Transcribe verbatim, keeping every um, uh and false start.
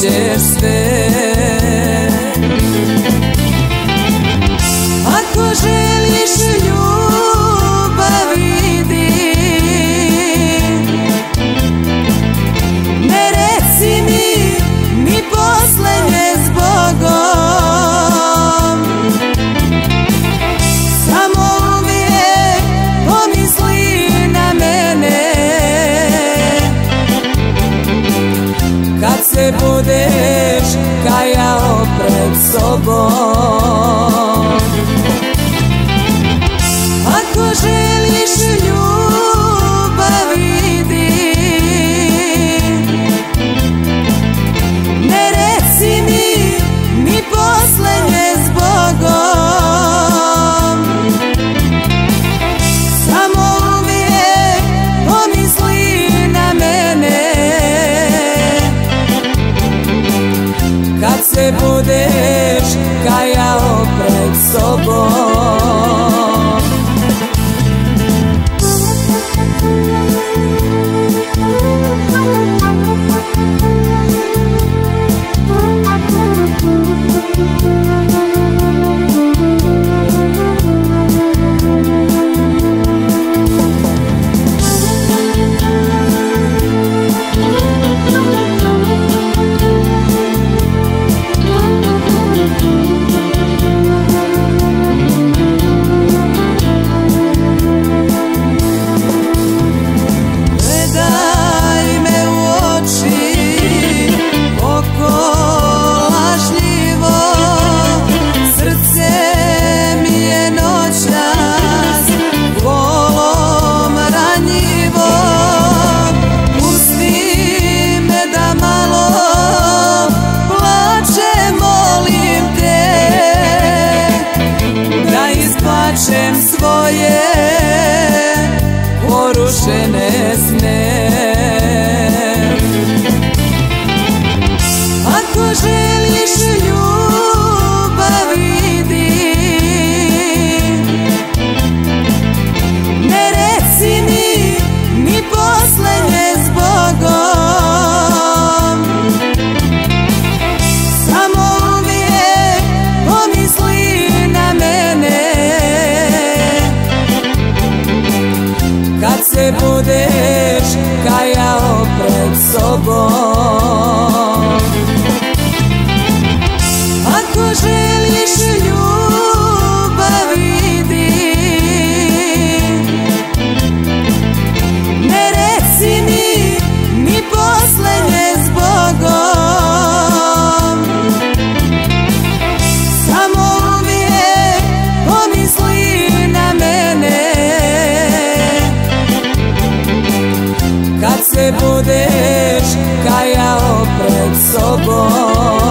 ćeš sve. Ako želiš ljubav idi, ne reci mi ni poslednje s Bogom, samo uvijek pomisli na mene kad se budeš kajao pred sobom. Ako želiš ljubav idi, ne reci mi ni poslednje s Bogom, samo uvijek pomisli na mene kad se budeš kajao pred sobom. Plačem svoje porušene sne. Ako želiš ljubav idi, ne reci mi ni poslednje s Bogom, samo uvijek pomisli na mene kad se budeš kajao pred sobom. Ako želiš ljubav idi, ne reci mi ni poslednje s Bogom, samo uvijek pomisli na mene kad se budeš kajao pred sobom.